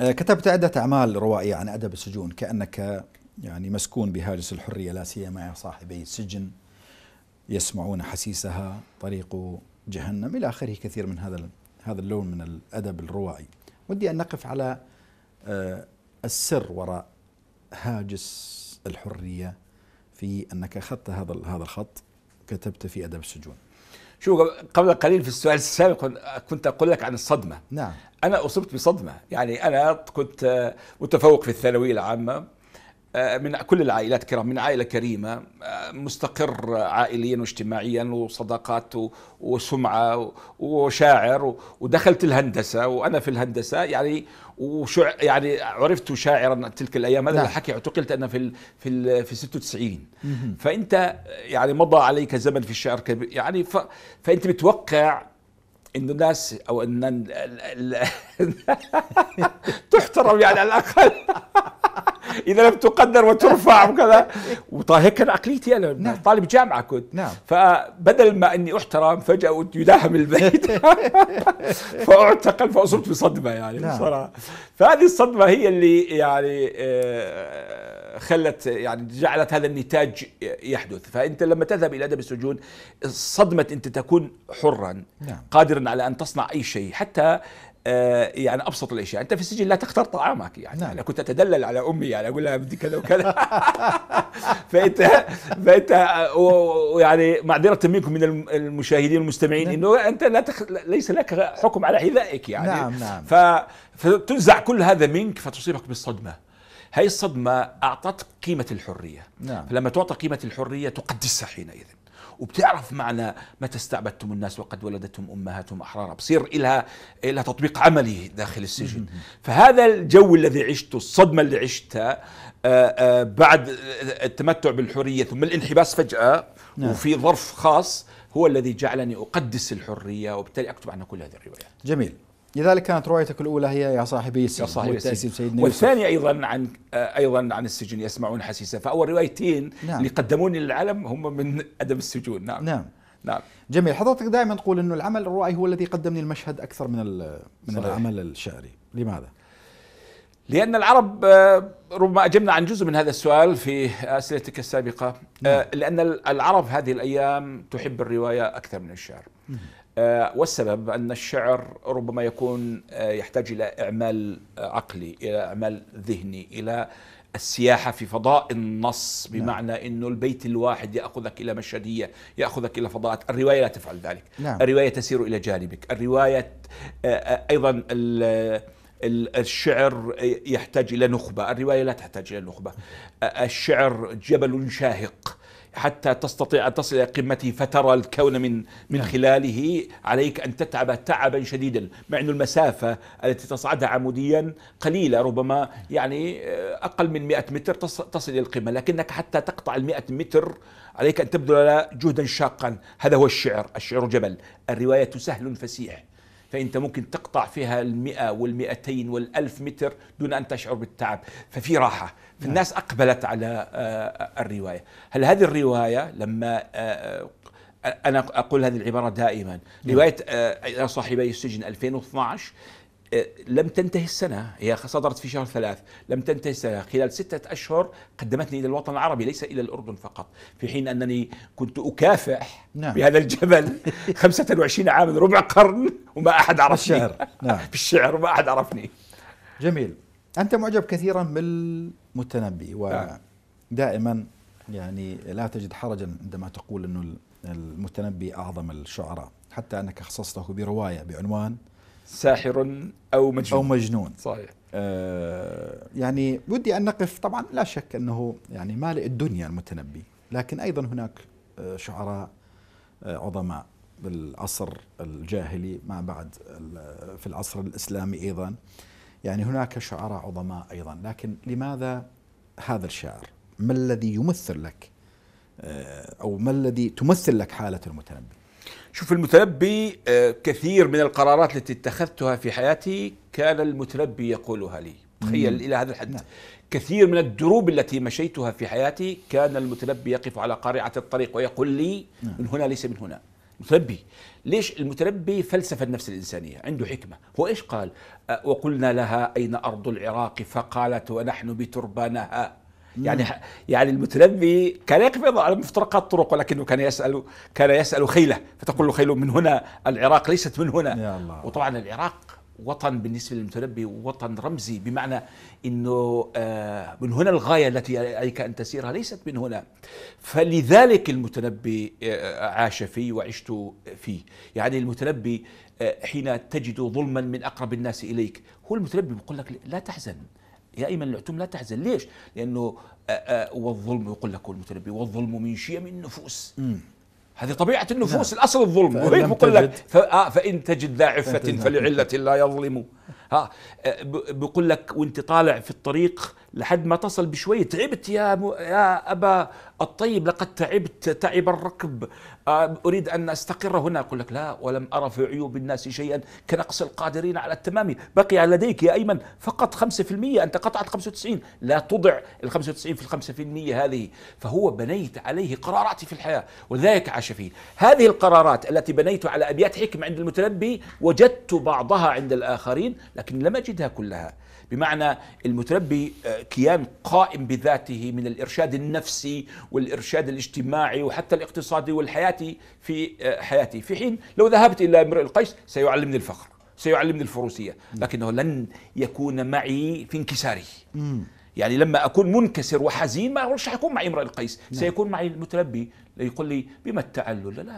كتبت عدة أعمال روائية عن أدب السجون، كأنك يعني مسكون بهاجس الحرية، لا سيما يا صاحبي السجن يسمعون حسيسها، طريق جهنم، إلى آخره، كثير من هذا اللون من الأدب الروائي. ودي أن نقف على السر وراء هاجس الحرية في أنك أخذت هذا الخط وكتبت في أدب السجون. شو قبل قليل في السؤال السابق كنت أقول لك عن الصدمة. نعم. أنا أصبت بصدمة، يعني أنا كنت متفوق في الثانوية العامة من كل العائلات كرام، من عائلة كريمة مستقر عائليا واجتماعيا وصداقات وسمعة وشاعر، ودخلت الهندسة وأنا في الهندسة يعني يعني عرفت شاعرا تلك الايام. هذا الحكي اعتقلت انا في 96. فانت يعني مضى عليك زمن في الشعر كبير، يعني فانت متوقع ان الناس او ان تحترم يعني على الاقل اذا لم تقدر وترفع وكذا. وطاهر كان عقليتي انا، نعم. طالب جامعه كنت، نعم. فبدل ما اني احترم فجاه يداهم البيت فاعتقل، فاصبت بصدمه يعني، نعم. بصراحه فهذه الصدمه هي اللي يعني خلت يعني جعلت هذا النتاج يحدث. فانت لما تذهب الى ادب السجون صدمه، انت تكون حرا، نعم. قادرا على ان تصنع اي شيء، حتى يعني ابسط الاشياء. انت في السجن لا تختار طعامك، يعني نعم. انا كنت اتدلل على امي، يعني اقول لها بدي كذا وكذا فانت يعني معذره منكم من المشاهدين والمستمعين، نعم. انه انت ليس لك حكم على حذائك، يعني نعم نعم. فتنزع كل هذا منك فتصيبك بالصدمه. هاي الصدمه اعطتك قيمه الحريه، نعم. فلما تعطى قيمه الحريه تقدسها حينئذ، وبتعرف معنى متى استعبدتم الناس وقد ولدتهم امهاتهم احرارا، بصير لها تطبيق عملي داخل السجن. فهذا الجو الذي عشته، الصدمه اللي عشتها بعد التمتع بالحريه ثم الانحباس فجاه، نعم. وفي ظرف خاص، هو الذي جعلني اقدس الحريه، وبالتالي اكتب عنها كل هذه الروايات. جميل. لذلك كانت روايتك الاولى هي يا صاحبي السجن، والتأسيس سيدنا، والثانية ايضا عن السجن يسمعون حسيسه. فاول روايتين، نعم. اللي قدموني للعلم هم من ادب السجون. نعم نعم نعم. جميل. حضرتك دائما تقول انه العمل الروائي هو الذي قدمني المشهد اكثر من العمل الشعري، لماذا؟ لان العرب ربما اجبنا عن جزء من هذا السؤال في اسئلتك السابقه، نعم. لان العرب هذه الايام تحب الروايه اكثر من الشعر. والسبب أن الشعر ربما يكون يحتاج إلى إعمال عقلي، إلى إعمال ذهني، إلى السياحة في فضاء النص، بمعنى نعم. أنه البيت الواحد يأخذك إلى مشهدية، يأخذك إلى فضاءات. الرواية لا تفعل ذلك، نعم. الرواية تسير إلى جانبك. الرواية أيضا الشعر يحتاج إلى نخبة، الرواية لا تحتاج إلى نخبة. الشعر جبل شاهق، حتى تستطيع أن تصل إلى قمته فترى الكون من خلاله، عليك أن تتعب تعبا شديدا، مع أن المسافة التي تصعدها عموديا قليلة، ربما يعني أقل من 100 متر تصل إلى القمة، لكنك حتى تقطع 100 متر عليك أن تبذل جهدا شاقا. هذا هو الشعر، الشعر جبل. الرواية سهل فسيح، فأنت ممكن تقطع فيها 100 وال200 وال1000 متر دون أن تشعر بالتعب، ففي راحة. فالناس أقبلت على الرواية. هل هذه الرواية، لما أنا أقول هذه العبارة دائما، رواية يا صاحبي السجن 2012 لم تنتهي السنة، هي صدرت في شهر 3، لم تنتهي السنة، خلال 6 أشهر قدمتني إلى الوطن العربي ليس إلى الأردن فقط، في حين أنني كنت أكافح، نعم. بهذا الجبل 25 عاما، ربع قرن، وما أحد عرفني بالشعر، نعم. بالشعر وما أحد عرفني. جميل. أنت معجب كثيرا بالمتنبي، ودائما يعني لا تجد حرجا عندما تقول أنه المتنبي أعظم الشعراء، حتى أنك خصصته برواية بعنوان ساحر أو مجنون. صحيح. يعني ودي أن نقف، طبعا لا شك أنه يعني مالئ الدنيا المتنبي، لكن أيضا هناك شعراء عظماء بالعصر الجاهلي، ما بعد في العصر الإسلامي أيضا، يعني هناك شعراء عظماء أيضا، لكن لماذا هذا الشعر؟ ما الذي يمثل لك أو ما الذي تمثل لك حالة المتنبي؟ شوف، المتنبي كثير من القرارات التي اتخذتها في حياتي كان المتنبي يقولها لي، تخيل إلى هذا الحد. نعم. كثير من الدروب التي مشيتها في حياتي كان المتنبي يقف على قارعة الطريق ويقول لي، نعم. من هنا ليس من هنا. المتنبي ليش؟ المتنبي فلسفة النفس الإنسانية، عنده حكمة. هو إيش قال؟ وقلنا لها أين أرض العراق فقالت ونحن بتربانها. يعني المتنبي كان يقف على مفترقات الطرق، ولكنه كان يسأل خيله، فتقول له خيله من هنا، العراق ليست من هنا. وطبعا العراق وطن بالنسبة للمتنبي وطن رمزي، بمعنى أنه من هنا الغاية التي عليك أن تسيرها ليست من هنا، فلذلك المتنبي عاش فيه وعشت فيه. يعني المتنبي حين تجد ظلما من أقرب الناس إليك، هو المتنبي بيقول لك لا تحزن يا أيمن العتوم، لا تحزن. ليش؟ لأنه والظلم، يقول لك المتنبي والظلم من شيم النفوس. هذه طبيعة النفوس، نعم. الأصل الظلم، وهي بقول لك فإن تجد ذا عفة فلعلة لا يظلم. بقول لك وانت طالع في الطريق لحد ما تصل بشوية، تعبت يا أبا الطيب، لقد تعبت تعب الركب، أريد أن أستقر هنا. يقول لك لا، ولم أرى في عيوب الناس شيئا كنقص القادرين على التمام، بقي لديك يا أيمن فقط 5%، أنت قطعت 95، لا تضع ال 95 في ال 5% هذه. فهو بنيت عليه قراراتي في الحياة، ولذلك عاش فيه. هذه القرارات التي بنيت على أبيات حكم عند المتنبي وجدت بعضها عند الآخرين، لكن لم أجدها كلها. بمعنى المتنبي كيان قائم بذاته من الإرشاد النفسي والإرشاد الاجتماعي وحتى الاقتصادي والحياتي في حياتي، في حين لو ذهبت إلى امرؤ القيس سيعلمني الفخر، سيعلمني الفروسية، لكنه لن يكون معي في انكساري. يعني لما أكون منكسر وحزين ما مش حيكون معي امرؤ القيس، سيكون معي المتنبي يقول لي بما التعلل،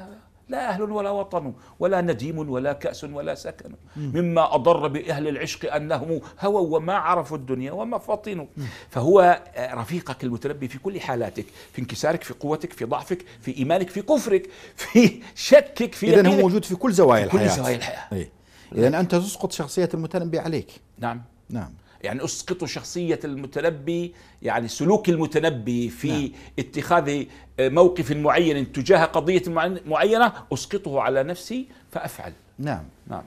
لا أهل ولا وطن ولا نديم ولا كأس ولا سكن، مما أضر بأهل العشق أنهم هووا وما عرفوا الدنيا وما فطنوا. فهو رفيقك المتنبي في كل حالاتك، في انكسارك، في قوتك، في ضعفك، في إيمانك، في كفرك، في شكك، في إذن هو موجود في كل زوايا الحياة، كل زوايا الحياة. إيه؟ إذن أنت تسقط شخصية المتنبي عليك. نعم نعم، يعني أسقط شخصية المتنبي، يعني سلوك المتنبي في اتخاذ موقف معين تجاه قضية معينة، أسقطه على نفسي فأفعل. نعم نعم.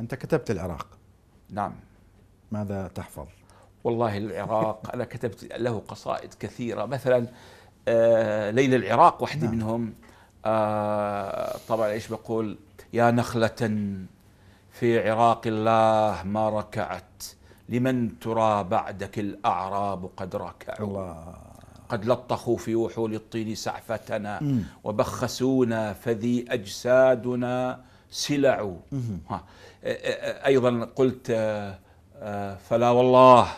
أنت كتبت العراق. نعم. ماذا تحفظ؟ والله العراق أنا كتبت له قصائد كثيرة، مثلا ليل العراق واحدة منهم. طبعا إيش بقول؟ يا نخلة في عراق الله ما ركعت، لمن ترى بعدك الأعراب قد ركعوا. الله. قد لطخوا في وحول الطين سعفتنا وبخسونا فذي أجسادنا سلعوا. أيضا قلت فلا والله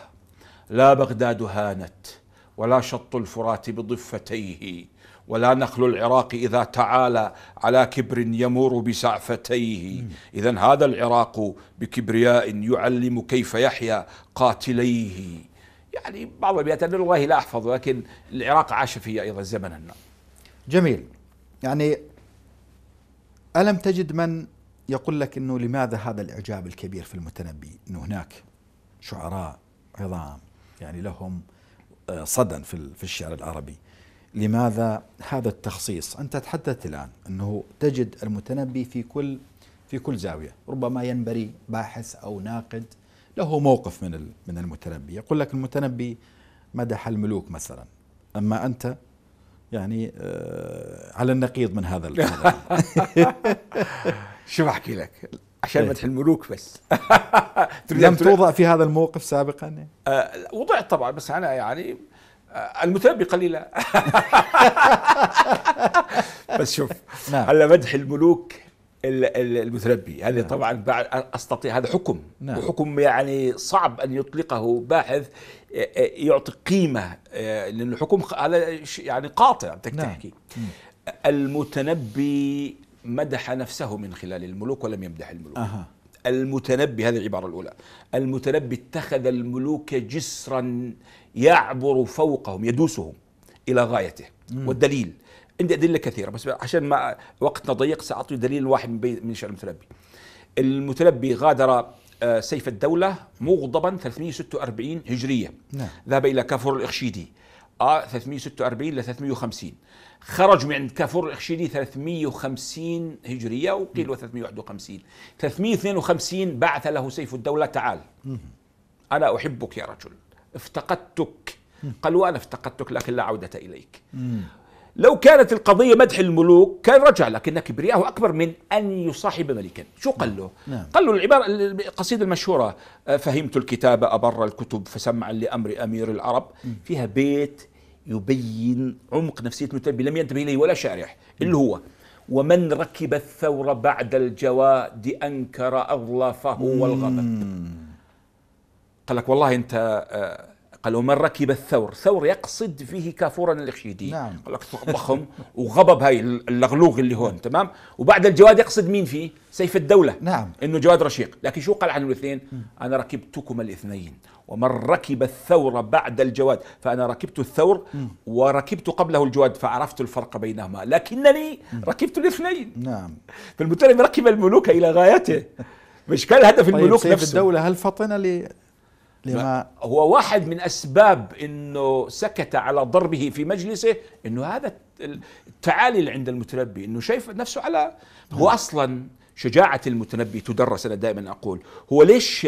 لا بغداد هانت، ولا شط الفرات بضفتيه، ولا نخل العراق إذا تعالى على كبر يمور بسعفتيه. إذن هذا العراق بكبرياء يعلم كيف يحيا قاتليه. يعني بعض الأبيات أنا والله لا أحفظ، لكن العراق عاش فيه أيضا زمنا. جميل. يعني ألم تجد من يقول لك أنه لماذا هذا الإعجاب الكبير في المتنبي، أنه هناك شعراء عظام يعني لهم صدى في الشعر العربي، لماذا هذا التخصيص؟ أنت تحدثت الآن أنه تجد المتنبي في كل زاوية، ربما ينبري باحث أو ناقد له موقف من المتنبي، يقول لك المتنبي مدح الملوك مثلا، أما أنت يعني على النقيض من هذا الكلام. شو بحكي لك؟ عشان مدح الملوك بس. لم توضع في هذا الموقف سابقا؟ وضعت طبعا، بس أنا يعني المتنبي قليلا. بس شوف هلا مدح الملوك المتنبي هذا طبعا بعد استطيع، هذا حكم، وحكم يعني صعب ان يطلقه باحث يعطي قيمه، لان الحكم على يعني قاطع. بدك تحكي المتنبي مدح نفسه من خلال الملوك ولم يمدح الملوك. المتنبي، هذه العباره الاولى، المتنبي اتخذ الملوك جسرا يعبر فوقهم، يدوسهم إلى غايته. والدليل عندي أدلة كثيرة، بس عشان ما وقتنا ضيق سأعطي دليل واحد من شعر المتنبي. المتنبي غادر سيف الدولة مغضبا 346 هجرية، ذهب إلى كافور الاخشيدي 346 إلى 350، خرج من عند كافور الاخشيدي 350 هجرية وقيل 351، 352 بعث له سيف الدولة تعال أنا أحبك يا رجل، افتقدتك. قال وأنا افتقدتك لكن لا عودة إليك. لو كانت القضية مدح الملوك كان رجع، لكن كبرياءه أكبر من أن يصاحب ملكا. شو قال له؟ قال له العبارة القصيدة المشهورة، فهمت الكتاب أبر الكتب فسمعا لأمر أمير العرب. فيها بيت يبين عمق نفسية المتنبي لم ينتبه إليه ولا شارح، اللي هو ومن ركب الثور بعد الجواد أنكر أظلافه والغضب. قال لك والله أنت، قال ومن ركب الثور، ثور يقصد فيه كافورا الاخشيدي، نعم. قال لك ضخم وغضب، هاي اللغلوغ اللي هون، تمام. وبعد الجواد يقصد مين فيه؟ سيف الدولة، نعم، انه جواد رشيق. لكن شو قال عنه الاثنين؟ انا ركبتكم الاثنين، ومن ركب الثور بعد الجواد، فانا ركبت الثور وركبت قبله الجواد فعرفت الفرق بينهما، لكنني ركبت الاثنين، نعم. فالمتنبي ركب الملوك الى غايته، مش كان هدف الملوك طيب نفسه. سيف الدولة هل فطن هو واحد من أسباب أنه سكت على ضربه في مجلسه، أنه هذا التعالي اللي عند المتنبي، أنه شايف نفسه على هو أصلا شجاعة المتنبي تدرس. أنا دائما أقول هو ليش،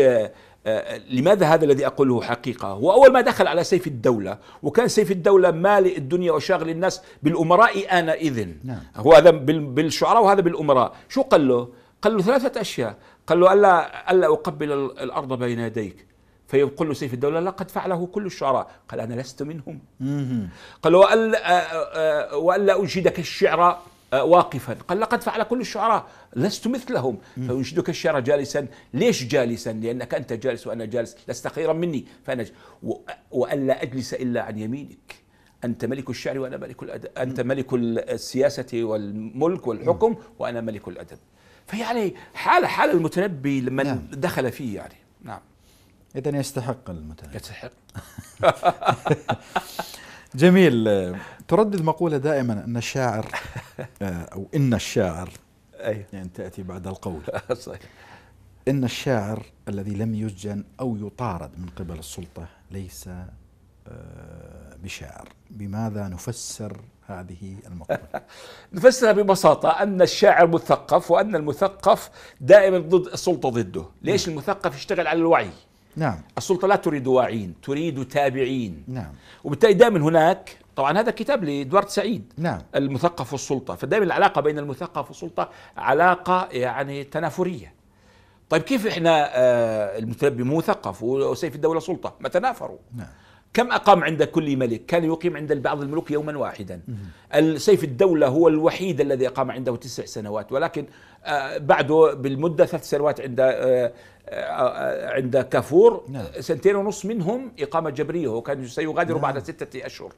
لماذا هذا الذي أقوله حقيقة؟ هو أول ما دخل على سيف الدولة، وكان سيف الدولة مالئ الدنيا وشاغل الناس بالأمراء آنئذ، نعم. هو هذا بالشعراء وهذا بالأمراء. شو قال له؟ قال له ثلاثة أشياء. قال له ألا أقبل الأرض بين يديك، فيقول له سيف الدولة لقد فعله كل الشعراء. قال أنا لست منهم. قال وألا أنشدك الشعر واقفا، قال لقد فعل كل الشعراء لست مثلهم. فأنشدك الشعر جالسا، ليش جالسا؟ لأنك أنت جالس وأنا جالس، لست خيرا مني فأنا وألا أجلس إلا عن يمينك، أنت ملك الشعر وأنا ملك الأدب، أنت ملك السياسة والملك والحكم وأنا ملك الأدب. فيعني حال المتنبي لمن دخل فيه، يعني نعم. إذن يستحق المتنبي، يستحق. جميل. تردد مقولة دائما أن الشاعر أو إن الشاعر، يعني تأتي بعد القول، صحيح. إن الشاعر الذي لم يسجن أو يطارد من قبل السلطة ليس بشاعر. بماذا نفسر هذه المقولة؟ نفسرها ببساطة أن الشاعر مثقف، وأن المثقف دائما ضد السلطة، ضده. ليش؟ المثقف يشتغل على الوعي، نعم. السلطة لا تريد واعين، تريد تابعين، نعم. وبالتالي دائما هناك، طبعا هذا كتاب لإدوارد سعيد، نعم، المثقف والسلطة. فدائما العلاقة بين المثقف والسلطة علاقة يعني تنافرية. طيب كيف احنا المتنبي مثقف وسيف الدولة سلطة، ما تنافروا، نعم. كم أقام عند كل ملك؟ كان يقيم عند بعض الملوك يوما واحدا. سيف الدولة هو الوحيد الذي أقام عنده 9 سنوات، ولكن بعده بالمدة 3 سنوات عند كافور، نعم. 2.5 سنين منهم إقامة جبرية، وكان سيغادر، نعم، بعد 6 أشهر.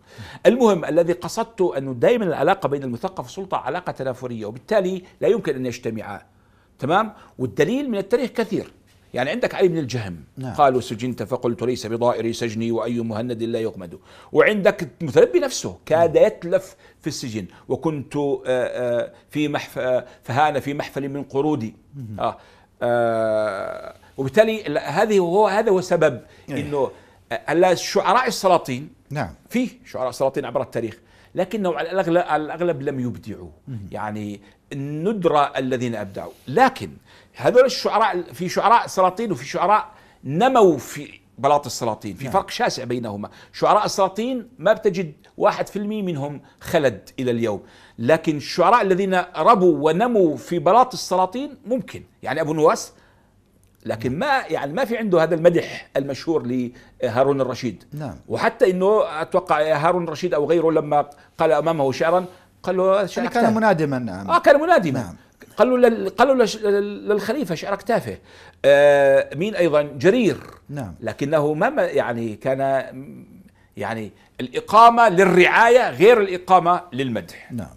المهم الذي قصدته أنه دائما العلاقة بين المثقف والسلطة علاقة تنافرية، وبالتالي لا يمكن أن يجتمعا، تمام. والدليل من التاريخ كثير، يعني عندك علي بن الجهم، نعم. قالوا سجنت فقلت ليس بضائري سجني وأي مهند لا يغمد. وعندك المتنبي نفسه كاد يتلف في السجن، وكنت فهان في محفل من قرودي. وبالتالي هذا هو سبب انه الشعراء السلاطين، نعم، فيه شعراء سلاطين عبر التاريخ، لكنهم على الاغلب لم يبدعوا، يعني الندرة الذين ابدعوا. لكن هذول الشعراء، في شعراء سلاطين وفي شعراء نموا في بلاط السلاطين، في فرق شاسع بينهما. شعراء السلاطين ما بتجد 1% منهم خلد إلى اليوم، لكن الشعراء الذين ربوا ونموا في بلاط السلاطين ممكن، يعني أبو نواس، لكن ما في عنده هذا المدح المشهور لهارون الرشيد، نعم. وحتى إنه أتوقع هارون الرشيد أو غيره لما قال أمامه شعرا قال له شعر يعني كان منادما، نعم. كان منادما، نعم. قالوا للخليفة شعر كتافه. مين أيضا؟ جرير، نعم. لكنه ما يعني كان يعني الإقامة للرعاية غير الإقامة للمدح، نعم.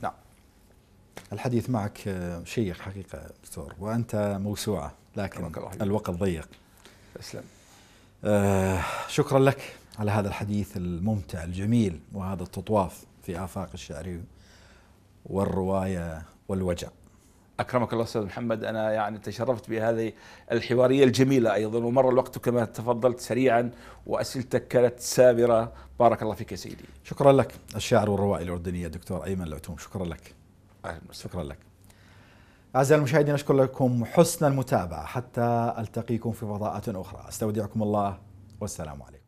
الحديث معك شيق حقيقة دكتور، وأنت موسوعة، لكن الوقت ضيق. تسلم. شكرا لك على هذا الحديث الممتع الجميل، وهذا التطواف في آفاق الشعر والرواية والوجع. أكرمك الله أستاذ محمد، أنا يعني تشرفت بهذه الحوارية الجميلة أيضا، ومر الوقت كما تفضلت سريعا، وأسئلتك كانت سابرة. بارك الله فيك يا سيدي. شكرا لك. الشاعر والروائي الأردنية دكتور أيمن العتوم، شكرا لك. شكرا لك. أعزائي المشاهدين، أشكر لكم حسن المتابعة، حتى ألتقيكم في فضاءات أخرى. أستودعكم الله والسلام عليكم.